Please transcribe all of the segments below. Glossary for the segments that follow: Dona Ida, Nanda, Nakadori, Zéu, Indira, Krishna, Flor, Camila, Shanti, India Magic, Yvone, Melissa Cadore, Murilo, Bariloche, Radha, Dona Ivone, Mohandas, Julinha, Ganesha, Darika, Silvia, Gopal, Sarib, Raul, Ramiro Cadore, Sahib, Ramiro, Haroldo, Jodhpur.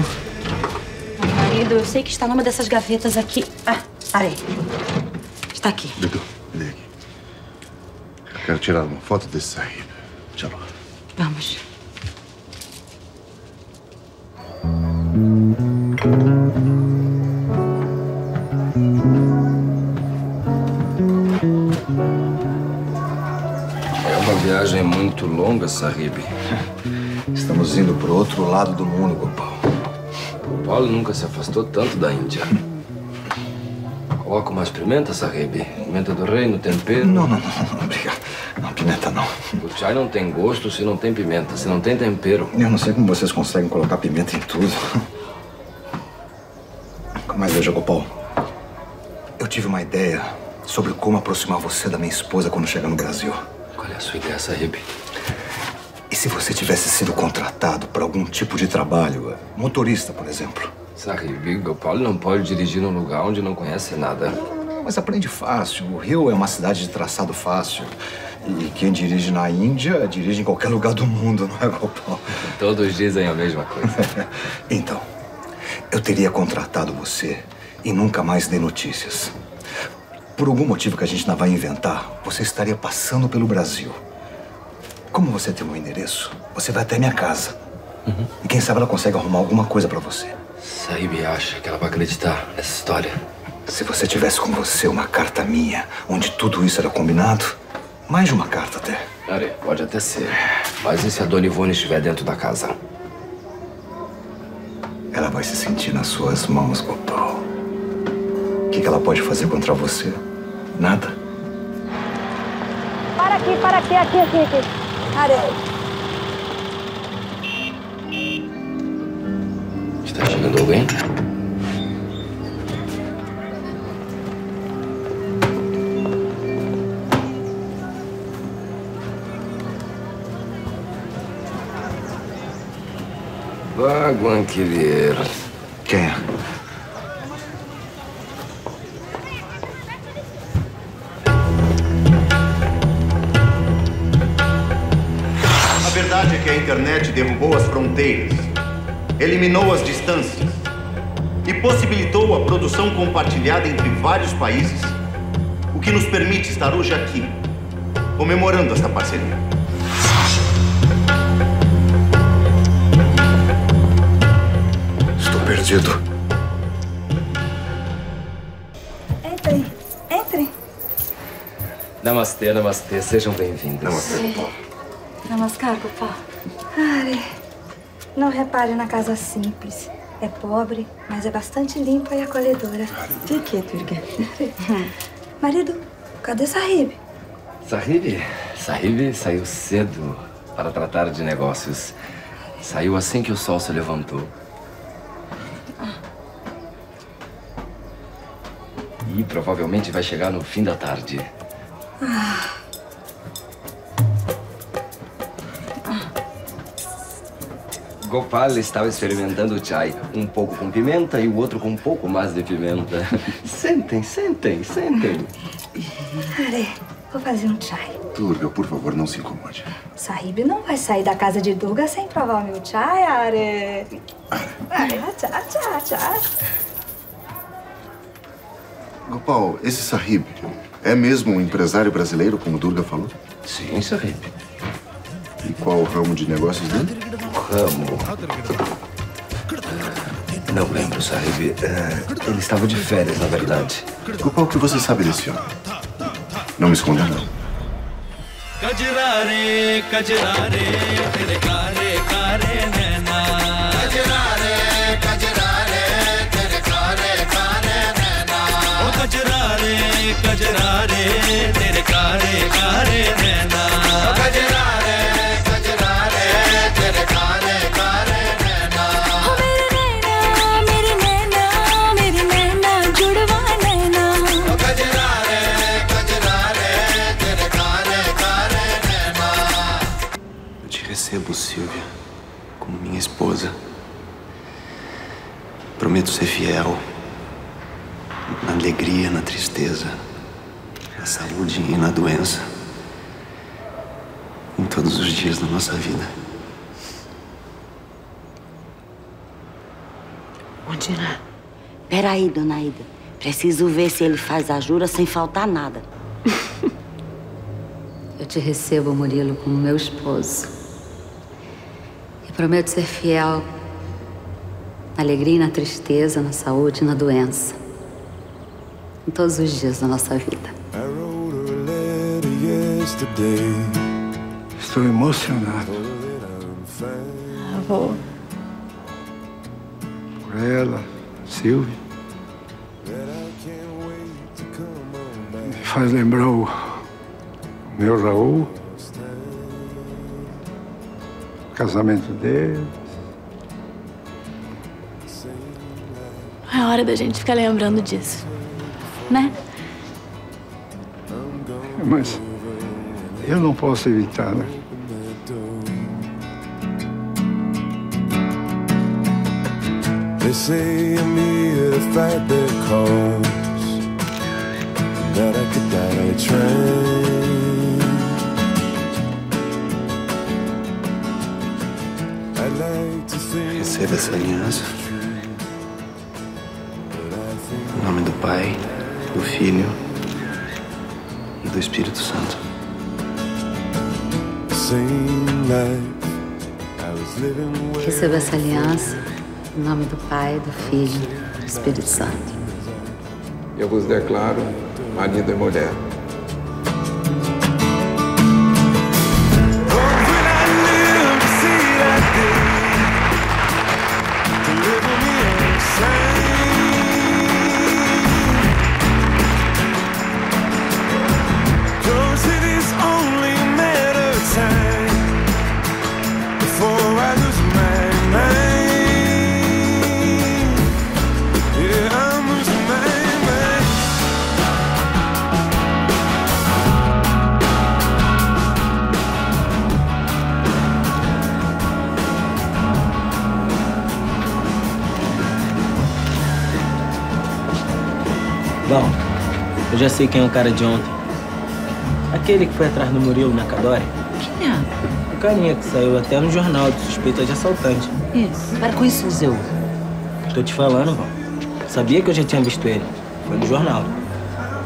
acho? Marido, eu sei que está numa dessas gavetas aqui. Ah, parei. Está aqui. Dudu, me dê aqui. Eu quero tirar uma foto desse Sahib. Tchau. Vamos. É uma viagem muito longa, Sarib. Estamos indo para o outro lado do mundo, Gopal. Gopal nunca se afastou tanto da Índia. Coloca mais pimenta, Sarib. Pimenta do reino, tempero... Não, obrigado. Não, pimenta não. O chai não tem gosto se não tem pimenta, se não tem tempero. Eu não sei como vocês conseguem colocar pimenta em tudo. Mas veja, Gopal, eu tive uma ideia sobre como aproximar você da minha esposa quando chegar no Brasil. Qual é a sua ideia, Sarib? E se você tivesse sido contratado para algum tipo de trabalho? Motorista, por exemplo. Sarib, Gopal não pode dirigir num lugar onde não conhece nada. Não, mas aprende fácil. O Rio é uma cidade de traçado fácil. E quem dirige na Índia, dirige em qualquer lugar do mundo, não é, Gopal? Todos dizem a mesma coisa. Então, eu teria contratado você e nunca mais dei notícias. Por algum motivo que a gente não vai inventar, você estaria passando pelo Brasil. Como você tem o meu endereço, você vai até minha casa. Uhum. E quem sabe ela consegue arrumar alguma coisa pra você. Sahib acha que ela vai acreditar nessa história. Se você tivesse com você uma carta minha, onde tudo isso era combinado, mais de uma carta até. Ari, pode até ser. Mas e se a Dona Ivone estiver dentro da casa? Ela vai se sentir nas suas mãos, Gopal. O que ela pode fazer contra você? Nada? Para aqui, aqui. Está chegando alguém? Vaguan querer. Quem é? A verdade é que a internet derrubou as fronteiras, eliminou as distâncias e possibilitou a produção compartilhada entre vários países, o que nos permite estar hoje aqui, comemorando esta parceria. Perdido. Entrem. Namastê. Sejam bem-vindos. Namastê, Gopal. Namaskar, Gopal. Não repare na casa simples. É pobre, mas é bastante limpa e acolhedora. Fique, Durga. Marido, cadê Sahib? Sahib saiu cedo para tratar de negócios. Saiu assim que o sol se levantou. E provavelmente vai chegar no fim da tarde. Gopal estava experimentando o chai. Um pouco com pimenta e o outro com um pouco mais de pimenta. Sentem. Are, vou fazer um chai. Durga, por favor, não se incomode. Sahib não vai sair da casa de Durga sem provar o meu chai, Are. Chá. Gopal, esse Sahib é mesmo um empresário brasileiro, como Durga falou? Sim, Sahib. E qual o ramo de negócios dele? Não lembro, Sahib. Ele estava de férias, na verdade. Gopal, o que você sabe desse homem? Não me esconda, não. Eu te recebo, Silvia, como minha esposa. Prometo ser fiel. Na alegria, na tristeza, na saúde e na doença. Em todos os dias da nossa vida. Onde irá? Peraí, Dona Ida. Preciso ver se ele faz a jura sem faltar nada. Eu te recebo, Murilo, como meu esposo. E prometo ser fiel na alegria e na tristeza, na saúde e na doença. Em todos os dias da nossa vida. Estou emocionado. Avô. Por ela, Silvia. Me faz lembrar o meu Raul. O casamento dele. É hora da gente ficar lembrando disso, né? Mas eu não posso evitar, né? They say I'm here to fight their cause, that I could die on a train. I'd like to think. Receba essa aliança. Em nome do Pai, do Filho e do Espírito Santo. Receba essa aliança. Em nome do Pai, do Filho, do Espírito Santo. Eu vos declaro marido e mulher. Eu já sei quem é o cara de ontem. Aquele que foi atrás do Murilo, Nakadori. Quem é? O carinha que saiu até no jornal de suspeita de assaltante. Isso. Para com isso, Zéu. Tô te falando, vó. Sabia que eu já tinha visto ele. Foi no jornal.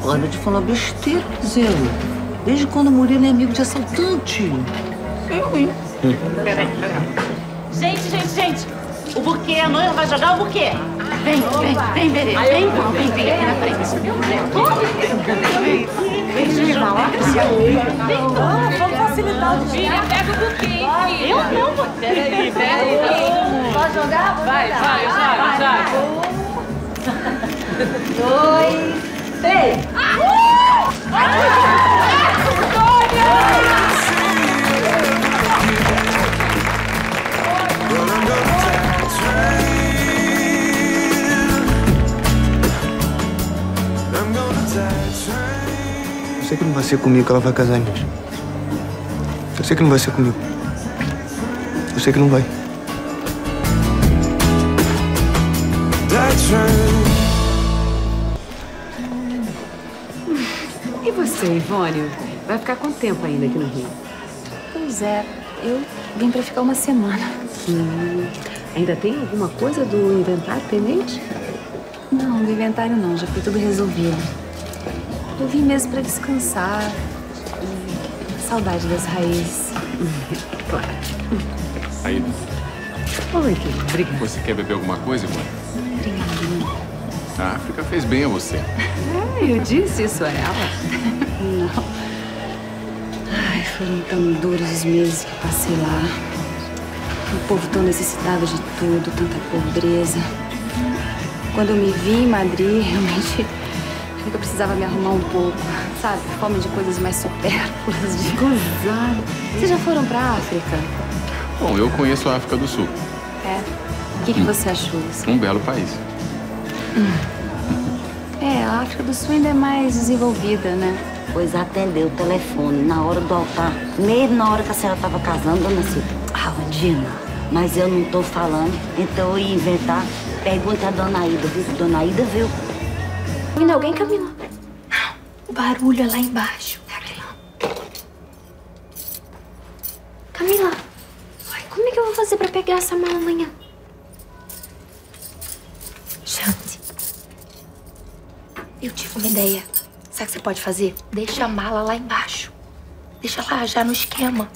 Olha, eu te falo besteira, Zéu. Desde quando o Murilo é amigo de assaltante? Eu, hein? Peraí. Gente. O buquê, a noiva vai jogar o buquê. Vem, na frente. Vamos facilitar o dia. Pega o buquê. Eu não vou ter. Pode jogar? Vai. 2, 3. Vitória! Eu sei que não vai ser comigo que ela vai casar, gente. Eu sei que não vai ser comigo. Eu sei que não vai. E você, Ivone? Vai ficar quanto tempo ainda aqui no Rio? Pois é, eu vim pra ficar uma semana. Ainda tem alguma coisa do inventário pendente? Não, do inventário não. Já foi tudo resolvido. Eu vim mesmo pra descansar. Saudade das raízes. Claro. Aí. Oi, querido. Obrigada. Você quer beber alguma coisa, mãe? Obrigada. A África fez bem a você. Eu disse isso a ela. Não. Ai, foram tão duros os meses que passei lá. O povo tão necessitado de tudo, tanta pobreza. Quando eu me vi em Madrid, realmente... Eu precisava me arrumar um pouco, sabe? Fome de coisas mais supérfluas, de gozar. Vocês já foram pra África? Bom, eu conheço a África do Sul. É? O que você achou? Assim? Um belo país. É, a África do Sul ainda é mais desenvolvida, né? Pois atendeu o telefone na hora do altar, mesmo na hora que a senhora tava casando, dona Silvia. Ah, Dina, mas eu não tô falando, então eu ia inventar. Pergunta a Dona Ida, viu? Dona Ida viu. Ainda alguém, Camila? O barulho é lá embaixo. É aqui, Camila, como é que eu vou fazer pra pegar essa mala amanhã? Shanti, eu tive uma ideia. Sabe o que você pode fazer? Deixa a mala lá embaixo. Deixa lá já no esquema.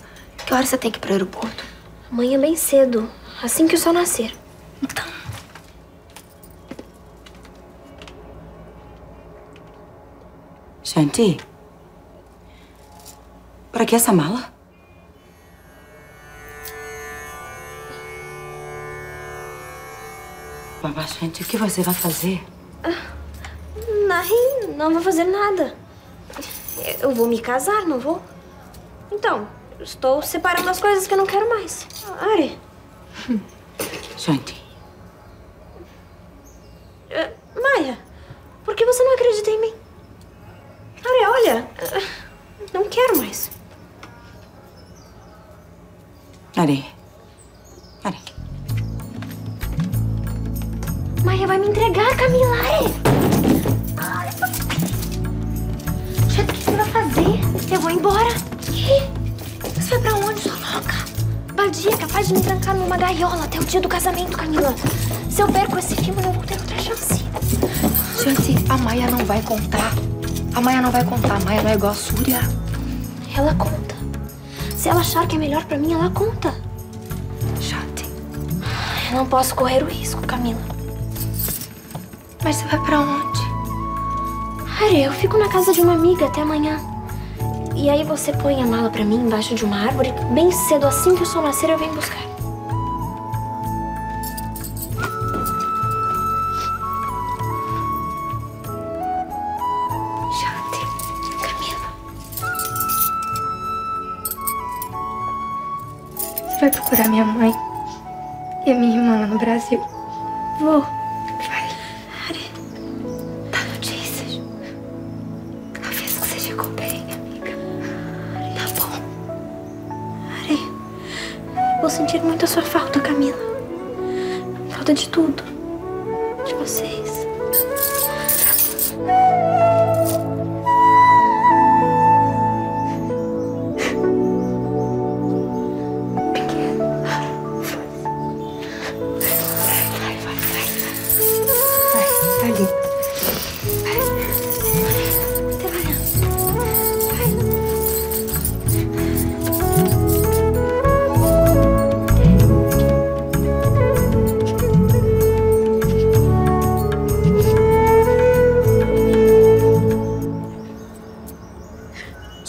Que hora você tem que ir pro aeroporto? Amanhã bem cedo, assim que o sol nascer. Então... Shanti, pra que essa mala? Babá, Shanti, o que você vai fazer? Não vou fazer nada. Eu vou me casar, não vou? Então, estou separando as coisas que eu não quero mais. Ari. Shanti. Maia, por que você não acredita em mim? Ari, olha, não quero mais. Ari. Ari. Maia vai me entregar, Camila. Ari, Shanti, o que você vai fazer? Eu vou embora. Você vai pra onde, sua louca? Badia é capaz de me trancar numa gaiola até o dia do casamento, Camila. Se eu perco esse filme, eu não vou ter outra chance. Shanti, a Maia não vai contar. A Maia não vai contar. A Maia não é igual a Surya. Ela conta. Se ela achar que é melhor pra mim, ela conta. Shanti. Eu não posso correr o risco, Camila. Mas você vai pra onde? Ari, eu fico na casa de uma amiga até amanhã. E aí você põe a mala pra mim embaixo de uma árvore. Bem cedo, assim que o sol nascer, eu venho buscar. Shanti, Camila. Você vai procurar minha mãe e a minha irmã lá no Brasil? Vou. Muito a sua falta, Camila. Falta de tudo. De vocês. Vai, tá lindo.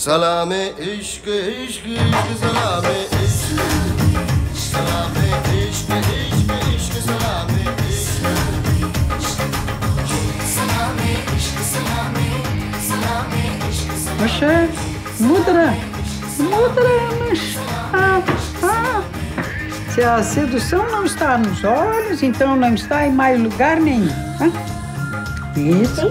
Salame ishq ishq ishq salame ishq salame ishq ishq ishq salame ishq salame ishq salame salame ishq salame. Poxa, mudra-nos. Se a sedução não está nos olhos, então não está em mais lugar nenhum. Isso.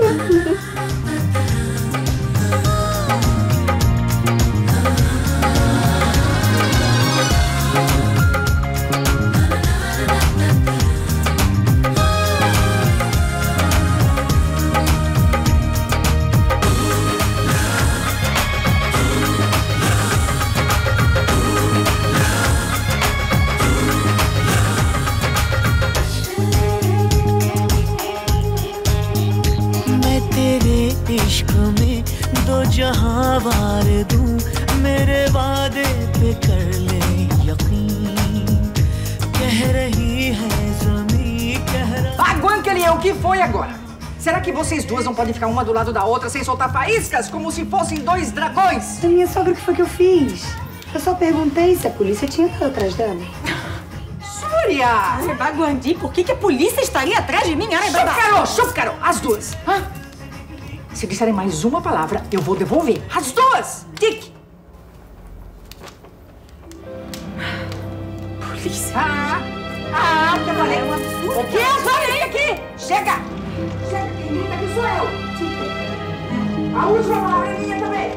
Vocês duas não podem ficar uma do lado da outra sem soltar faíscas, como se fossem dois dragões. Minha sogra, o que foi que eu fiz? Eu só perguntei se a polícia tinha ido atrás dela. Surya! Você baguandi, por que a polícia estaria atrás de mim? Chup, Carol! As duas! Hã? Se disserem mais uma palavra, eu vou devolver. As duas! Dick! Polícia! Eu falei uma surra! O que eu falei aqui? Chega! Grita que sou eu! A última palavra é minha também!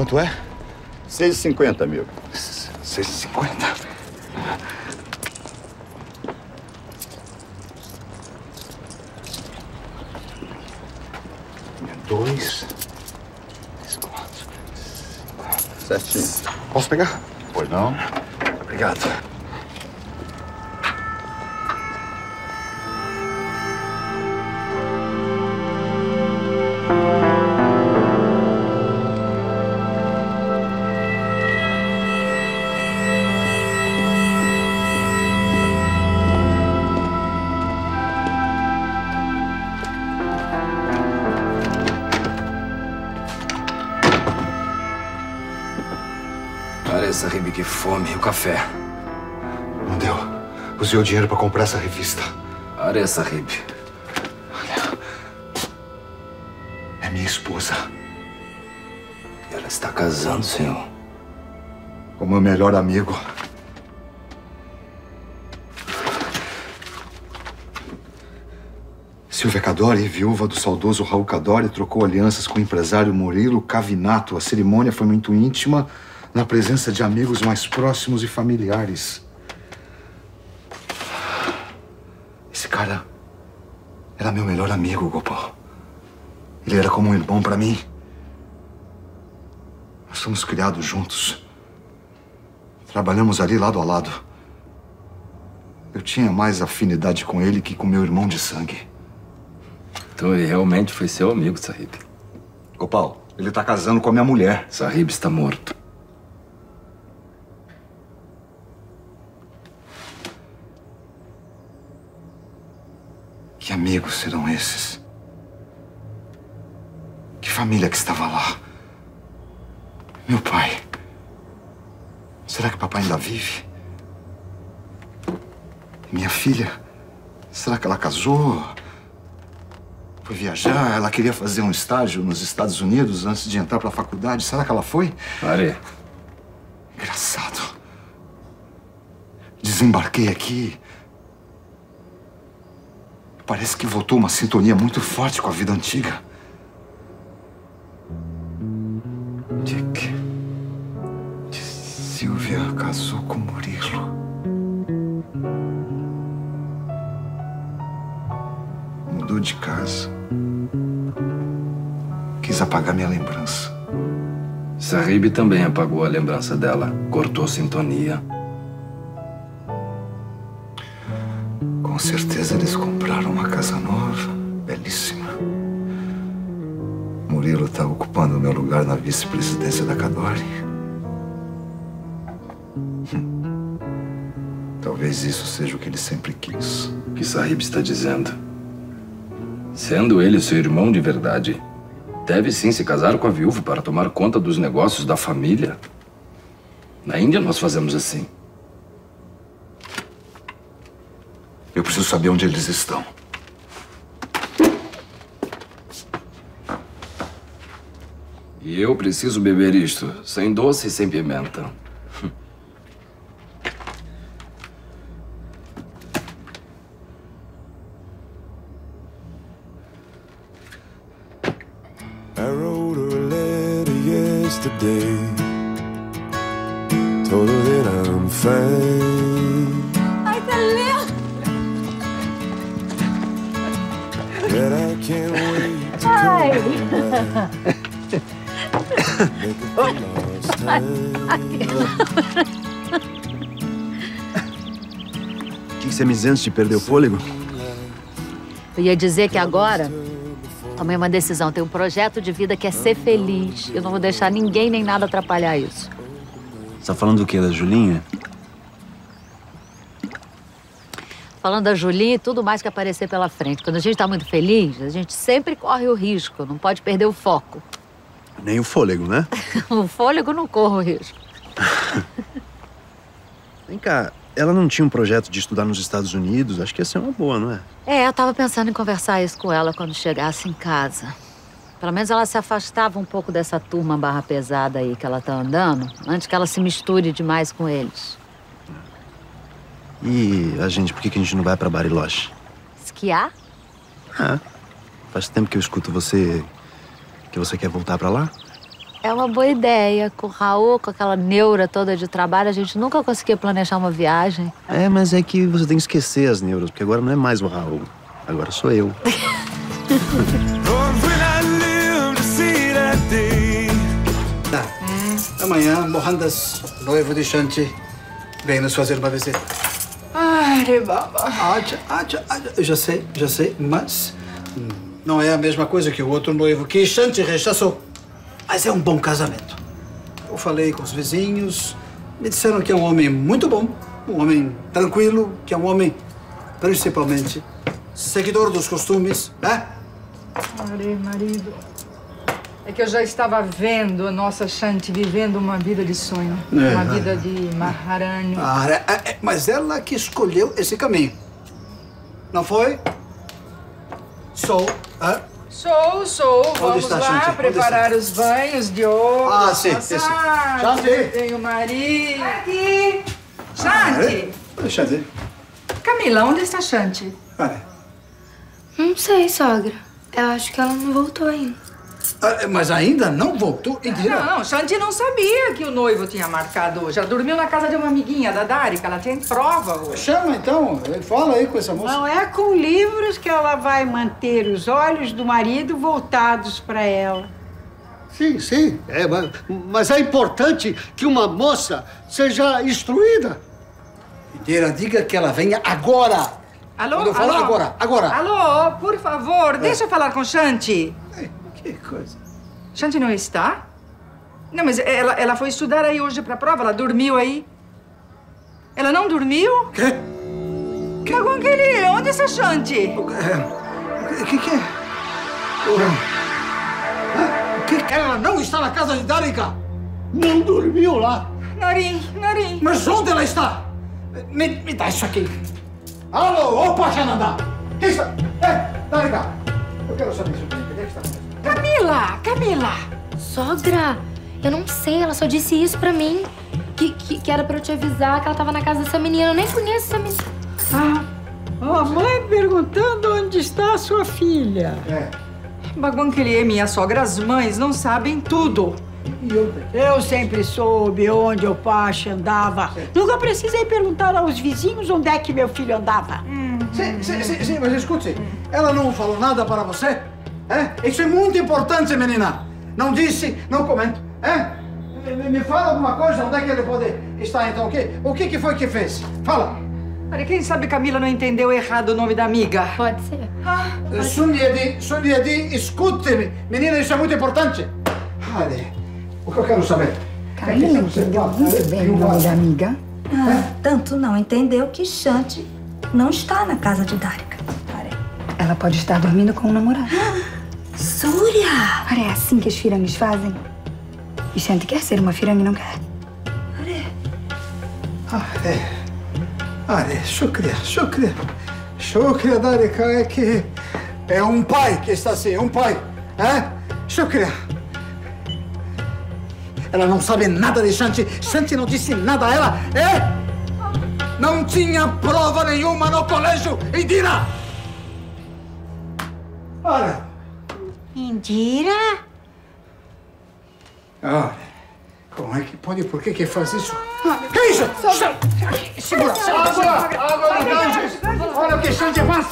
Quanto é? 6,50, amigo. 6,50. Dois. Certinho. Posso pegar? Pois não. Obrigado. Sarib, que fome. O café. Não deu. Usei o dinheiro pra comprar essa revista. Are, Sarib. Olha. É minha esposa. E ela está casando, senhor. Com meu melhor amigo. Silvia Cadore, viúva do saudoso Raul Cadore, trocou alianças com o empresário Murilo Cavinato. A cerimônia foi muito íntima, na presença de amigos mais próximos e familiares. Esse cara era meu melhor amigo, Gopal. Ele era como um irmão pra mim. Nós fomos criados juntos. Trabalhamos ali lado a lado. Eu tinha mais afinidade com ele que com meu irmão de sangue. Então ele realmente foi seu amigo, Sahib. Gopal, ele tá casando com a minha mulher. Sahib está morto. Que amigos serão esses? Que família que estava lá? Meu pai. Será que papai ainda vive? Minha filha? Será que ela casou? Foi viajar? Ela queria fazer um estágio nos Estados Unidos antes de entrar para a faculdade. Será que ela foi? Pare. Engraçado. Desembarquei aqui. Parece que voltou uma sintonia muito forte com a vida antiga. Dick. Silvia casou com Murilo. Mudou de casa. Quis apagar minha lembrança. Sarib também apagou a lembrança dela. Cortou sintonia. Com certeza eles compraram uma casa nova, belíssima. Murilo está ocupando o meu lugar na vice-presidência da Cadore. Talvez isso seja o que ele sempre quis. O que Sahib está dizendo? Sendo ele seu irmão de verdade, deve sim se casar com a viúva para tomar conta dos negócios da família. Na Índia nós fazemos assim. Eu preciso saber onde eles estão. E eu preciso beber isto, sem doce e sem pimenta. I wrote her a letter yesterday. Told her that I'm fine. Ai, tá lindo! Ai! O que você me dizendo? Te perdeu o fôlego? Eu ia dizer que agora tomei uma decisão. Tenho um projeto de vida que é ser feliz. Eu não vou deixar ninguém nem nada atrapalhar isso. Você tá falando do quê? Da Julinha? Falando da Julinha e tudo mais que aparecer pela frente. Quando a gente tá muito feliz, a gente sempre corre o risco. Não pode perder o foco. Nem o fôlego, né? O fôlego não corre o risco. Vem cá, ela não tinha um projeto de estudar nos Estados Unidos? Acho que ia ser uma boa, não é? É, eu tava pensando em conversar isso com ela quando chegasse em casa. Pelo menos ela se afastava um pouco dessa turma barra pesada aí que ela tá andando, antes que ela se misture demais com eles. E a gente, por que a gente não vai pra Bariloche? Esquiar? Ah, faz tempo que eu escuto você... que você quer voltar pra lá. É uma boa ideia. Com o Raul, com aquela neura toda de trabalho, a gente nunca conseguia planejar uma viagem. É, mas é que você tem que esquecer as neuras, porque agora não é mais o Raul. Agora sou eu. Amanhã, Mohandas, noivo de Shanti, vem nos fazer uma visita. Ai, baba. Eu já sei, mas não é a mesma coisa que o outro noivo que Shanti rechaçou. Mas é um bom casamento. Eu falei com os vizinhos, me disseram que é um homem muito bom, um homem tranquilo, que é um homem, principalmente, seguidor dos costumes, né? Are, marido. É que eu já estava vendo a nossa Shanti vivendo uma vida de sonho, uma vida de Maharani. Mas ela que escolheu esse caminho, não foi? Sou. Vamos lá preparar os banhos de ouro. Ah, sim, sim. Shanti. Tem o marido. Aqui. Shanti. Camila, onde está Shanti? Não sei, sogra. Eu acho que ela não voltou ainda. Mas ainda não voltou, Indira? Não, Shanti não sabia que o noivo tinha marcado hoje. Ela dormiu na casa de uma amiguinha da Darika, ela tem prova hoje. Chama então, fala aí com essa moça. Não é com livros que ela vai manter os olhos do marido voltados para ela. Sim, mas é importante que uma moça seja instruída. Indira, diga que ela venha agora. Alô? Eu falo agora. Alô, por favor, deixa eu falar com Shanti. Que coisa. Shanti não está? Não, mas ela foi estudar aí hoje pra prova, ela dormiu aí. Ela não dormiu? Quê? Tá com aquele... Onde é essa Shanti? O que é? O que é? Ela não está na casa de Darika? Não dormiu lá? Narim. Mas onde ela está? Me dá isso aqui. Alô, opa, Nanda. Que isso? Darika, eu quero saber isso. Onde é que está? Camila! Sogra, eu não sei, ela só disse isso pra mim. Que era pra eu te avisar que ela tava na casa dessa menina. Eu nem conheço essa menina. A mãe perguntando onde está a sua filha. Baguanquelier, minha sogra, as mães não sabem tudo. Eu sempre soube onde o Pacha andava. Nunca precisei perguntar aos vizinhos onde é que meu filho andava. Sim, mas escute, ela não falou nada para você? Isso é muito importante, menina. Não disse, não comento. Me fala alguma coisa, onde é que ele pode estar, então, o quê? O que foi que fez? Fala. Olha, quem sabe Camila não entendeu errado o nome da amiga? Pode ser. Sunyadi, escute-me. Menina, isso é muito importante. Olha, o que eu quero saber? Camila entendeu muito bem o nome da amiga. Tanto não entendeu que Shanti não está na casa de Darika. Ela pode estar dormindo com um namorado. Surya! Olha, é assim que as firangues fazem. E Shanti quer ser uma firangue, não quer? Olha, Shukriya. Shukriya, Darika, é que... É um pai que está assim, é um pai. Shukriya. Ela não sabe nada de Shanti. Shanti não disse nada a ela, Não tinha prova nenhuma no colégio, Indira! Olha. Indira? Olha, como é que pode? Por que faz isso? Que isso? Segura! Água no gás! Olha o que Shanti faz!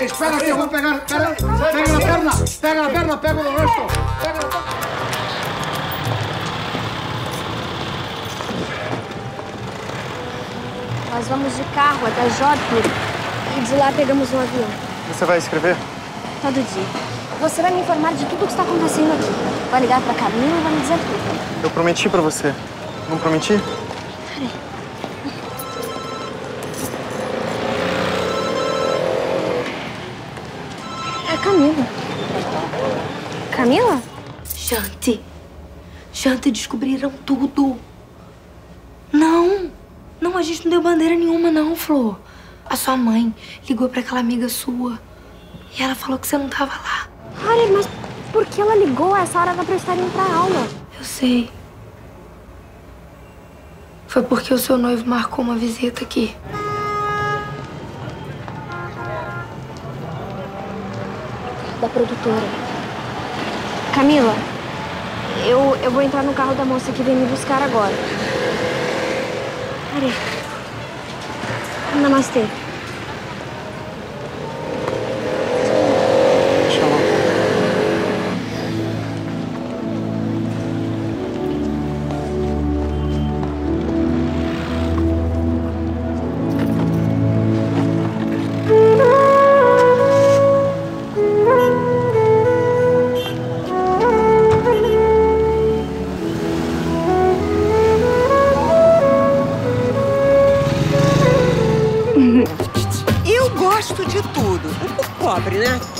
Espera que eu vou pegar! Pega na perna, pega no rosto! Pega na perna! Nós vamos de carro até Jodhpur. E de lá pegamos um avião. Você vai escrever? Todo dia. Você vai me informar de tudo o que está acontecendo aqui. Vai ligar pra Camila e vai me dizer tudo. Eu prometi pra você. Não prometi? Peraí. É a Camila. Camila? Shanti, descobriram tudo. Não, a gente não deu bandeira nenhuma, não, Flor. A sua mãe ligou pra aquela amiga sua e ela falou que você não tava lá. Olha, mas por que ela ligou? Essa hora era pra estar indo pra aula. Eu sei. Foi porque o seu noivo marcou uma visita aqui. Da produtora. Camila, eu vou entrar no carro da moça que vem me buscar agora. Peraí. Namastê.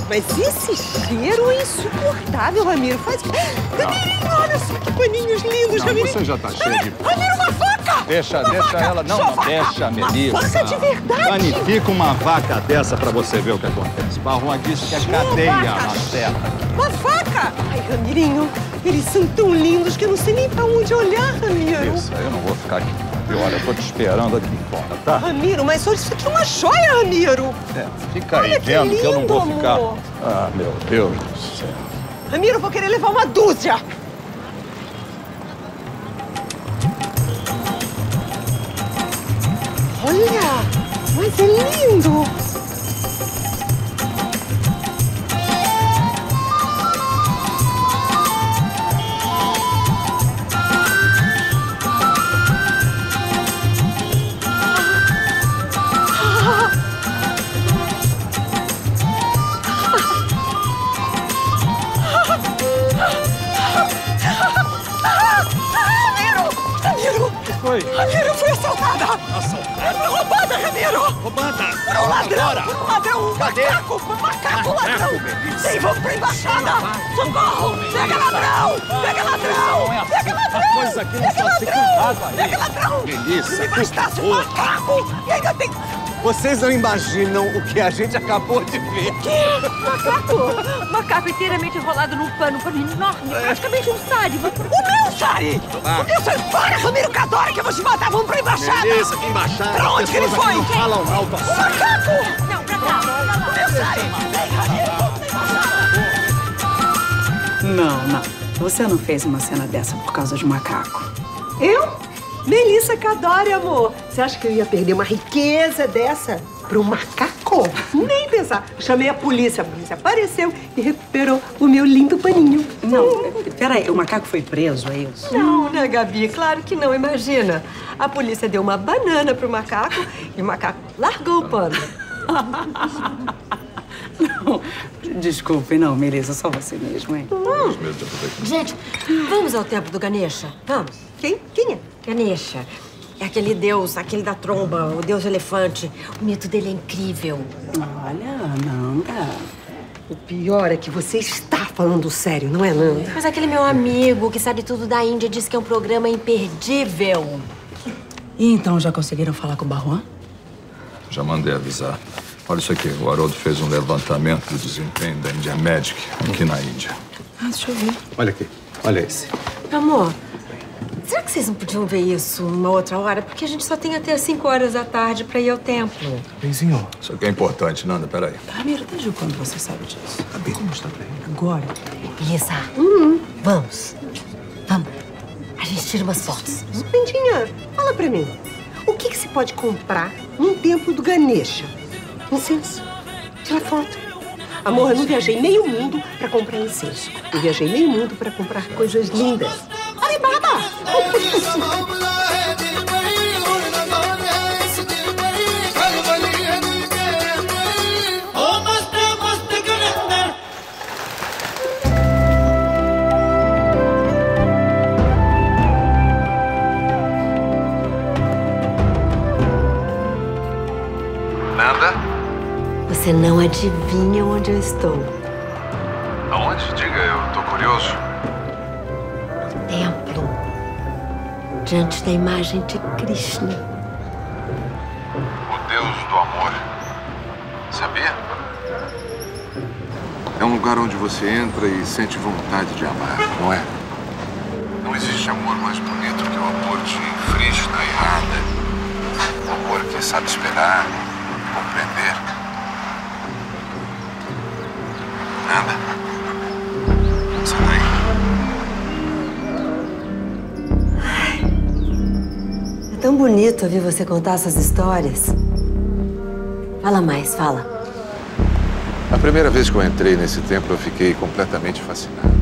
Mas esse cheiro é insuportável, Ramiro. Faz... Cadeirinho, olha só que paninhos lindos, não, Ramiro. Você já tá cheio de... Ramiro, uma vaca! Deixa ela. Não, não deixa, Melissa. Uma vaca de verdade. Planifica uma vaca dessa pra você ver o que acontece. Barroa disse que a cadeia acerta. Uma vaca! Ai, Ramirinho, eles são tão lindos que eu não sei nem pra onde olhar, Ramiro. Isso, eu não vou ficar aqui. E olha, eu tô te esperando aqui fora, tá? Ramiro, mas olha, isso aqui é uma joia, Ramiro! É, fica aí vendo que eu não vou ficar... Amor. Ah, meu Deus do céu. Ramiro, eu vou querer levar uma dúzia! Olha, mas é lindo! Ramiro, fui assaltada! Assaltada? Fui roubada, Ramiro! Roubada? Por um ladrão! Agora. Por um ladrão! Cadê? Macaco! Macaco ladrão! Sim, vamos pra embaixada! Socorro! Pega ladrão! Pega ladrão! Pega ladrão! Pega ladrão! Pega ladrão! Melissa, me bastasse um macaco! E ainda tem... Vocês não imaginam o que a gente acabou de ver. O quê? Macaco? Macaco inteiramente enrolado num pano enorme, praticamente um Sarib. O meu Sarib! Ah. O meu Sarib! Para, Ramiro Cadore, que eu vou te matar! Vamos pra embaixada! Beleza, que embaixada! Pra onde que ele foi? Não falam alto assim. O macaco! Não, pra cá! O meu Sarib! Vem, Ramiro! Vamos pra embaixada! Não. Você não fez uma cena dessa por causa de um macaco. Eu? Melissa Cadore, amor. Você acha que eu ia perder uma riqueza dessa para um macaco? Nem pensar. Chamei a polícia apareceu e recuperou o meu lindo paninho. Não, peraí, o macaco foi preso, é isso? Não, né, Gabi? Claro que não, imagina. A polícia deu uma banana pro macaco e o macaco largou o pano. Não, desculpe, não, Melissa, só você mesmo, hein? Gente, vamos ao tempo do Ganesha, vamos. Quem é? Ganesha. É aquele deus, aquele da tromba, o deus elefante. O mito dele é incrível. Olha, Nanda. O pior é que você está falando sério, não é, Nanda? Mas aquele meu amigo que sabe tudo da Índia diz que é um programa imperdível. E então, já conseguiram falar com o Barroan? Já mandei avisar. Olha isso aqui, o Haroldo fez um levantamento do desempenho da India Magic aqui na Índia. Ah, deixa eu ver. Olha aqui, olha esse. Amor, será que vocês não podiam ver isso uma outra hora? Porque a gente só tem até às 5 horas da tarde pra ir ao templo. Benzinho. Isso aqui é importante, Nanda, peraí. Ramiro, desde quando você sabe disso? Acabei de mostrar pra ele. Agora. Beleza. Vamos. Vamos. A gente tira umas fotos. Nandinha, fala pra mim. O que se pode comprar num templo do Ganesha? Incenso. Tira foto. Amor, eu não viajei meio mundo pra comprar incenso. Eu viajei meio mundo pra comprar coisas lindas. Olha, barba! Você não adivinha onde eu estou. Aonde? Diga, eu tô curioso. No templo. Diante da imagem de Krishna. O Deus do amor. Sabia? É um lugar onde você entra e sente vontade de amar, não é? Não existe amor mais bonito que o amor de Krishna e Radha. O amor que sabe esperar, compreender. Nanda. Sorry. tão bonito ouvir você contar essas histórias. Fala mais, fala. A primeira vez que eu entrei nesse templo, eu fiquei completamente fascinado.